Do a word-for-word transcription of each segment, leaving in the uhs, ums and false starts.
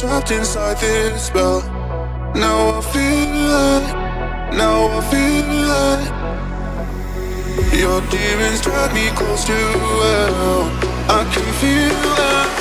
Trapped inside this spell. Now I feel it, now I feel it. Your demons drag me close to hell. I can feel it.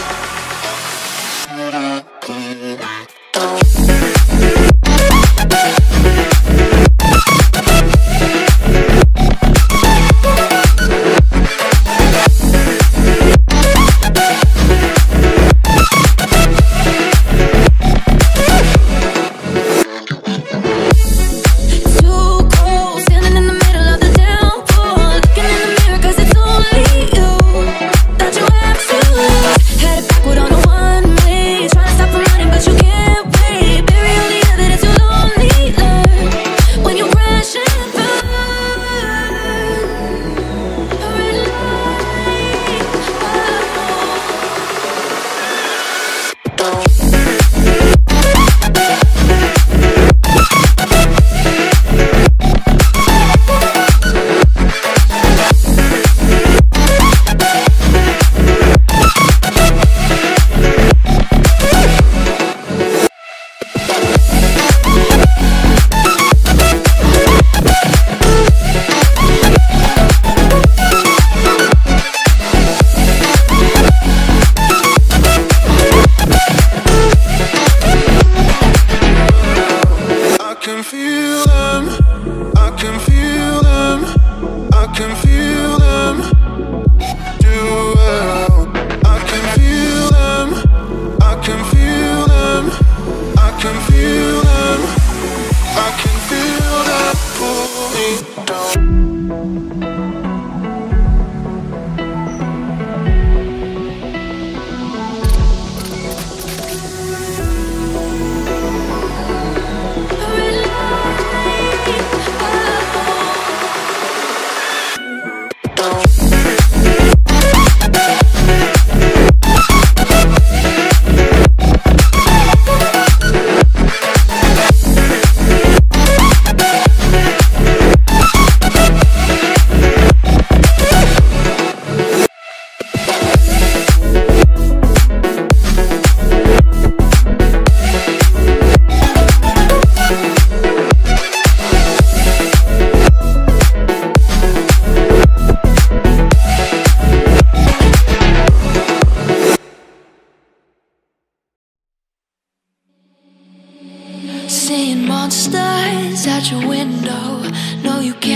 Monsters at your window. No, you can't.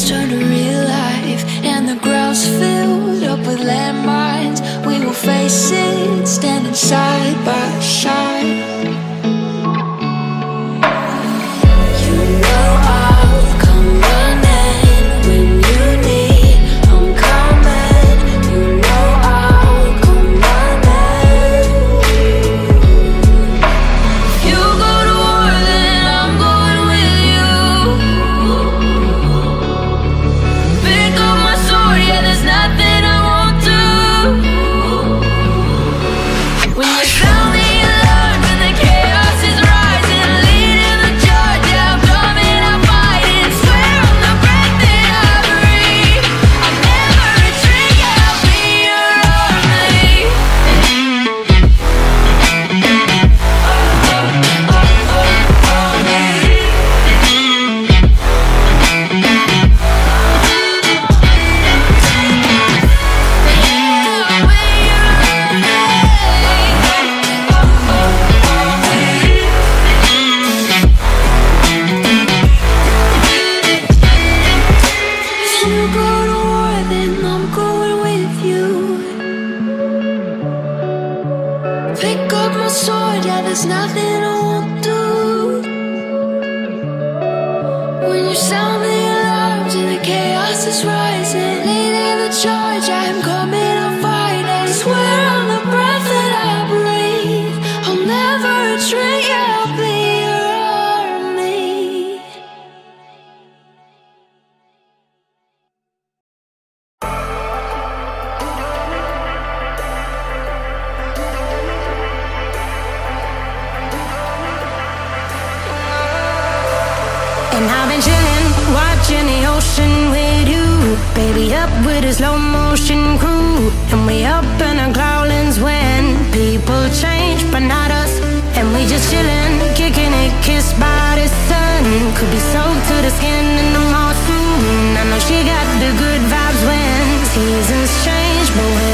trees turn to real life, and the ground's filled up with landmines. We will face it, standing side by side. Pick up my sword, yeah, there's nothing I won't do. When you sound the alarms and the chaos is rising, leading the charge, I am coming, I'll fight. I swear on the breath that I breathe, I'll never retreat, yeah, I'll be your army. And I've been chillin', watching the ocean with you, baby, up with a slow motion crew. And we up in our growlings when people change, but not us. And we just chillin', kicking it, kissed by the sun. Could be soaked to the skin in the monsoon. I know she got the good vibes when seasons change, but when